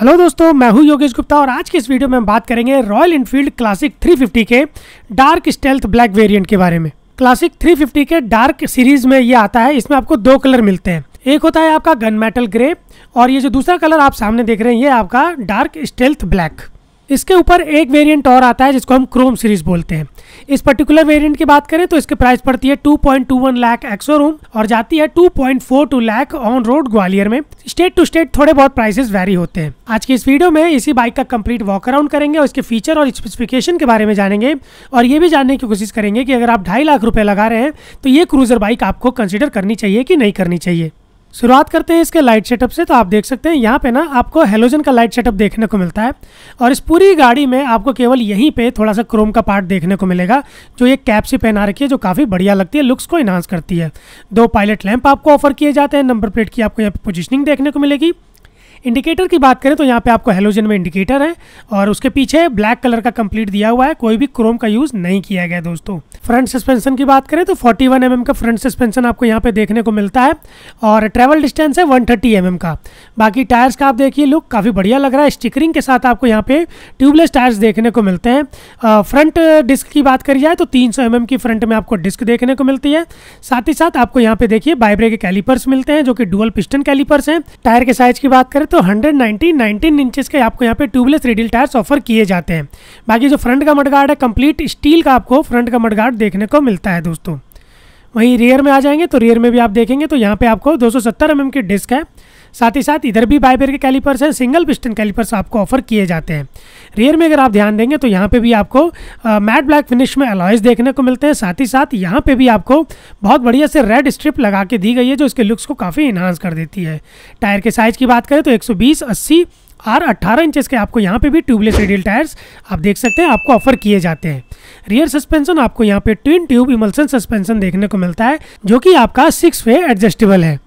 Hello दोस्तों, मैं हूं योगेश गुप्ता और आज के इस वीडियो में हम बात करेंगे रॉयल एनफील्ड क्लासिक 350 के डार्क स्टेल्थ ब्लैक वेरिएंट के बारे में। क्लासिक 350 के डार्क सीरीज में ये आता है। इसमें आपको दो कलर मिलते हैं, एक होता है आपका गन मेटल ग्रे और ये जो दूसरा कलर आप सामने देख रहे हैं ये आपका डार्क स्टेल्थ ब्लैक। इसके ऊपर एक वेरिएंट और आता है जिसको हम क्रोम सीरीज बोलते हैं। इस पर्टिकुलर वेरिएंट की बात करें तो इसकी प्राइस पड़ती है 2.21 लाख एक्सोरूम और जाती है 2.42 लाख ऑन रोड ग्वालियर में। स्टेट टू स्टेट थोड़े बहुत प्राइसेस वैरी होते हैं। आज की इस वीडियो में इसी बाइक का कंप्लीट वॉक अराउंड करेंगे और इसके फीचर और स्पेसिफिकेशन के बारे में जानेंगे और ये भी जानने की कोशिश करेंगे कि अगर आप 2.5 लाख रुपये लगा रहे हैं तो ये क्रूजर बाइक आपको कंसिडर करनी चाहिए कि नहीं करनी चाहिए। शुरुआत करते हैं इसके लाइट सेटअप से। तो आप देख सकते हैं यहाँ पे ना आपको हेलोजन का लाइट सेटअप देखने को मिलता है और इस पूरी गाड़ी में आपको केवल यहीं पे थोड़ा सा क्रोम का पार्ट देखने को मिलेगा जो ये कैप से पहना रखी है, जो काफ़ी बढ़िया लगती है, लुक्स को इन्हांस करती है। दो पायलट लैंप आपको ऑफर किए जाते हैं। नंबर प्लेट की आपको यहाँ पर पोजिशनिंग देखने को मिलेगी। इंडिकेटर की बात करें तो यहाँ पे आपको हेलोजन में इंडिकेटर है और उसके पीछे ब्लैक कलर का कंप्लीट दिया हुआ है, कोई भी क्रोम का यूज़ नहीं किया गया दोस्तों। फ्रंट सस्पेंशन की बात करें तो 41 mm का फ्रंट सस्पेंशन आपको यहाँ पे देखने को मिलता है और ट्रैवल डिस्टेंस है 130 mm का। बाकी टायर्स का आप देखिए लुक काफ़ी बढ़िया लग रहा है। स्टिकरिंग के साथ आपको यहाँ पे ट्यूबलेस टायर्स देखने को मिलते हैं। फ्रंट डिस्क की बात करी जाए तो 300 mm की फ्रंट में आपको डिस्क देखने को मिलती है। साथ ही साथ आपको यहाँ पे देखिए बाइब्रे के कैलिपर्स मिलते हैं जो कि डुअल पिस्टन कैलिपर्स हैं। टायर के साइज की बात करें तो 119 इंचेस के आपको यहाँ पे ट्यूबलेस रेडियल टायर्स ऑफर किए जाते हैं। बाकी जो फ्रंट का मडगार्ड है कंप्लीट स्टील का आपको फ्रंट का मडगार्ड देखने को मिलता है दोस्तों। वहीं रियर में आ जाएंगे तो रियर में भी आप देखेंगे तो यहाँ पे आपको 270 mm की डिस्क है। साथ ही साथ इधर भी बाइब्रेयर के कैलिपर्स हैं, सिंगल पिस्टन कैलिपर्स आपको ऑफर किए जाते हैं। रियर में अगर आप ध्यान देंगे तो यहाँ पे भी आपको मैट ब्लैक फिनिश में अलॉयज देखने को मिलते हैं। साथ ही साथ यहाँ पे भी आपको बहुत बढ़िया से रेड स्ट्रिप लगा के दी गई है जो इसके लुक्स को काफ़ी इन्हांस कर देती है। टायर के साइज़ की बात करें तो 120/80 और 18 इंचेस के आपको यहाँ पे भी ट्यूबलेस रेडियल टायर्स आप देख सकते हैं आपको ऑफर किए जाते हैं। रियर सस्पेंशन आपको यहाँ पे ट्विन ट्यूब इमल्सन सस्पेंशन देखने को मिलता है जो कि आपका 6-वे एडजस्टेबल है।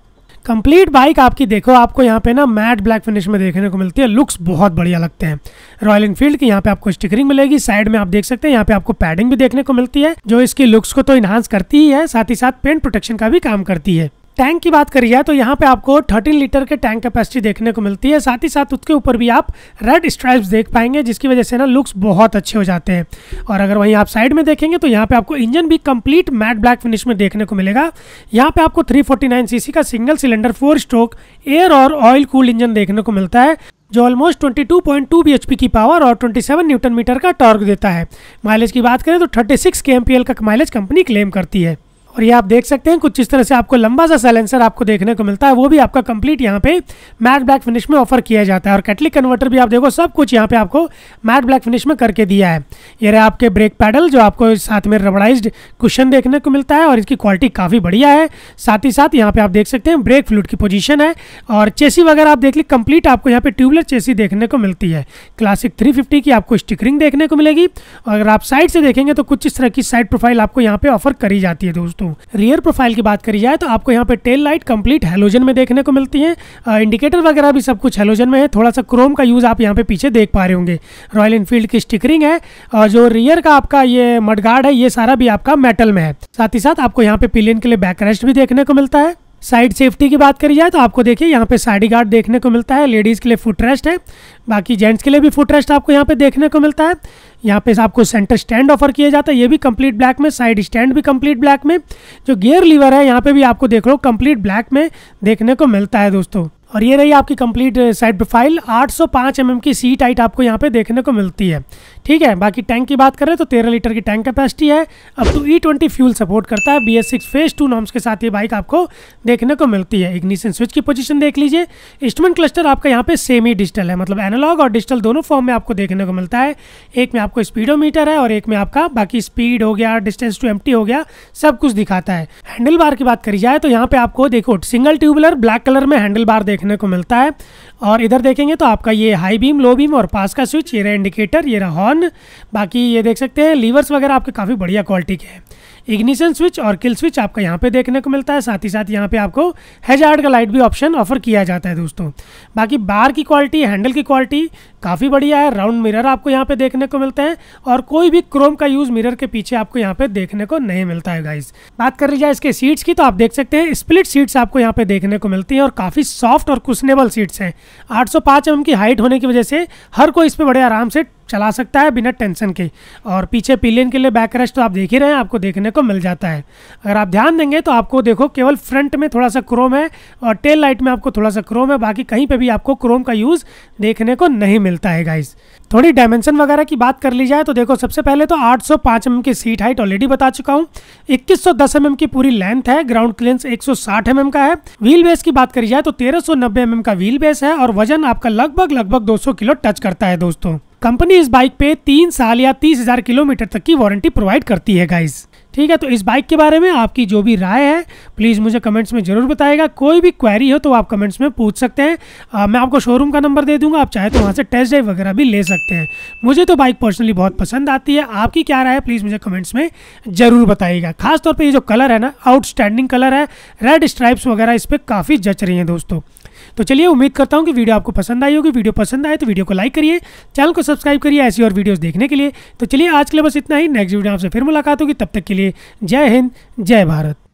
कंप्लीट बाइक आपकी देखो आपको यहाँ पे ना मैट ब्लैक फिनिश में देखने को मिलती है, लुक्स बहुत बढ़िया लगते हैं। रॉयल एनफील्ड की यहाँ पे आपको स्टिकरिंग मिलेगी। साइड में आप देख सकते हैं यहाँ पे आपको पैडिंग भी देखने को मिलती है जो इसकी लुक्स को तो इन्हांस करती ही है, साथ ही साथ पेंट प्रोटेक्शन का भी काम करती है। टैंक की बात करिए तो यहाँ पे आपको 13 लीटर के टैंक कैपेसिटी देखने को मिलती है। साथ ही साथ उसके ऊपर भी आप रेड स्ट्राइप्स देख पाएंगे जिसकी वजह से ना लुक्स बहुत अच्छे हो जाते हैं। और अगर वहीं आप साइड में देखेंगे तो यहाँ पे आपको इंजन भी कंप्लीट मैट ब्लैक फिनिश में देखने को मिलेगा। यहाँ पे आपको 349 सीसी का सिंगल सिलेंडर 4 स्ट्रोक एयर और ऑयल कूल्ड इंजन देखने को मिलता है जो ऑलमोस्ट 22.2 bhp की पावर और 27 न्यूटन मीटर का टॉर्क देता है। माइलेज की बात करें तो 36 kmpl का माइलेज कंपनी क्लेम करती है। और ये आप देख सकते हैं कुछ इस तरह से आपको लंबा सा साइलेंसर आपको देखने को मिलता है, वो भी आपका कंप्लीट यहाँ पे मैट ब्लैक फिनिश में ऑफर किया जाता है। और कैटलिक कन्वर्टर भी आप देखो सब कुछ यहाँ पे आपको मैट ब्लैक फिनिश में करके दिया है। ये रहे आपके ब्रेक पैडल जो आपको साथ में रबड़ाइज्ड कुशन देखने को मिलता है और इसकी क्वालिटी काफ़ी बढ़िया है। साथ ही साथ यहाँ पर आप देख सकते हैं ब्रेक फ्लूइड की पोजीशन है और चेसी वगैरह आप देख ली कंप्लीट आपको यहाँ पर ट्यूबलेस चेसी देखने को मिलती है। क्लासिक 350 की आपको स्टिकरिंग देखने को मिलेगी और अगर आप साइड से देखेंगे तो कुछ इस तरह की साइड प्रोफाइल आपको यहाँ पर ऑफर करी जाती है दोस्तों। रियर प्रोफाइल की बात करी जाए तो आपको यहाँ पे टेल लाइट कंप्लीट हेलोजन में देखने को मिलती है। इंडिकेटर वगैरह भी सब कुछ हेलोजन में है, थोड़ा सा क्रोम का यूज़ आप यहाँ पे पीछे देख पा रहे होंगे। रॉयल एनफील्ड की स्टिकरिंग है और जो रियर का आपका ये मडगार्ड है ये सारा भी आपका मेटल में है। साथ ही साथ आपको यहाँ पे पिलियन के लिए बैकरेस्ट भी देखने को मिलता है। साइड सेफ्टी की बात करी जाए तो आपको देखिए यहाँ पे साइड गार्ड देखने को मिलता है। लेडीज़ के लिए फुटरेस्ट है, बाकी जेंट्स के लिए भी फुटरेस्ट आपको यहाँ पे देखने को मिलता है। यहाँ पे आपको सेंटर स्टैंड ऑफर किया जाता है, ये भी कंप्लीट ब्लैक में। साइड स्टैंड भी कंप्लीट ब्लैक में। जो गियर लीवर है यहाँ पे भी आपको देख लो कंप्लीट ब्लैक में देखने को मिलता है दोस्तों। और ये रही आपकी कंप्लीट साइड प्रोफाइल। 805 mm की सीट हाइट आपको यहाँ पे देखने को मिलती है, ठीक है। बाकी टैंक की बात करें तो 13 लीटर की टैंक कैपेसिटी है। अब तो E20 फ्यूल सपोर्ट करता है। BS6 Phase 2 नॉर्म्स के साथ ये बाइक आपको देखने को मिलती है। इग्निशन स्विच की पोजीशन देख लीजिए। इंस्ट्रूमेंट क्लस्टर आपका यहाँ पे सेमी डिजिटल है, मतलब एनालॉग और डिजिटल दोनों फॉर्म में आपको देखने को मिलता है। एक में आपको स्पीडोमीटर है और एक में आपका बाकी स्पीड हो गया, डिस्टेंस टू एम्प्टी हो गया, सब कुछ दिखाता है। हैंडल बार की बात करी जाए तो यहाँ पे आपको देखो सिंगल ट्यूबुलर ब्लैक कलर में हैंडल बार देखने को मिलता है। और इधर देखेंगे तो आपका ये हाई बीम, लो बीम और पास का स्विच, ये रहा इंडिकेटर, ये रहा हॉर्न। बाकी ये देख सकते हैं लीवर्स वगैरह आपके काफ़ी बढ़िया क्वालिटी के हैं। इग्निशन स्विच और किल स्विच आपका यहाँ पे देखने को मिलता है। साथ ही साथ यहाँ पे आपको हैजार्ड का लाइट भी ऑप्शन ऑफर किया जाता है दोस्तों। बाकी बार की क्वालिटी, हैंडल की क्वालिटी काफ़ी बढ़िया है। राउंड मिरर आपको यहाँ पे देखने को मिलते हैं और कोई भी क्रोम का यूज़ मिरर के पीछे आपको यहाँ पे देखने को नहीं मिलता है गाइज। बात कर ली जाए इसके सीट्स की तो आप देख सकते हैं स्प्लिट सीट्स आपको यहाँ पे देखने को मिलती हैं और काफ़ी सॉफ्ट और कुशनेबल सीट्स हैं। 805 mm की हाइट होने की वजह से हर कोई इस पे बड़े आराम से चला सकता है बिना टेंशन के। और पीछे पिलियन के लिए बैक रेस्ट तो आप देख ही रहे हैं, आपको देखने को मिल जाता है। अगर आप ध्यान देंगे तो आपको देखो केवल फ्रंट में थोड़ा सा क्रोम है और टेल लाइट में आपको थोड़ा सा क्रोम है, बाकी कहीं पे भी आपको क्रोम का यूज़ देखने को नहीं मिलता है गाइस। थोड़ी डायमेंशन वगैरह की बात कर ली जाए तो देखो सबसे पहले तो 805 mm की सीट हाइट ऑलरेडी बता चुका हूँ। 2110 mm की पूरी लेंथ है, ग्राउंड क्लियरेंस 160 mm का है। व्हील बेस की बात करी जाए तो 1390 mm का व्हील बेस है और वजन आपका लगभग 200 किलो टच करता है दोस्तों। कंपनी इस बाइक पे 3 साल या 30,000 किलोमीटर तक की वारंटी प्रोवाइड करती है गाइज। ठीक है, तो इस बाइक के बारे में आपकी जो भी राय है प्लीज़ मुझे कमेंट्स में ज़रूर बताएगा। कोई भी क्वेरी हो तो आप कमेंट्स में पूछ सकते हैं। मैं आपको शोरूम का नंबर दे दूंगा, आप चाहे तो वहाँ से टेस्ट ड्राइव वगैरह भी ले सकते हैं। मुझे तो बाइक पर्सनली बहुत पसंद आती है, आपकी क्या राय है प्लीज़ मुझे कमेंट्स में ज़रूर बताइएगा। खासतौर पर ये जो कलर है ना, आउटस्टैंडिंग कलर है, रेड स्ट्राइप्स वगैरह इस पर काफ़ी जच रही हैं दोस्तों। तो चलिए, उम्मीद करता हूँ कि वीडियो आपको पसंद आई होगी। वीडियो पसंद आए तो वीडियो को लाइक करिए, चैनल को सब्सक्राइब करिए ऐसी और वीडियोस देखने के लिए। तो चलिए आज के लिए बस इतना ही, नेक्स्ट वीडियो आपसे फिर मुलाकात होगी, तब तक के लिए जय हिंद जय भारत।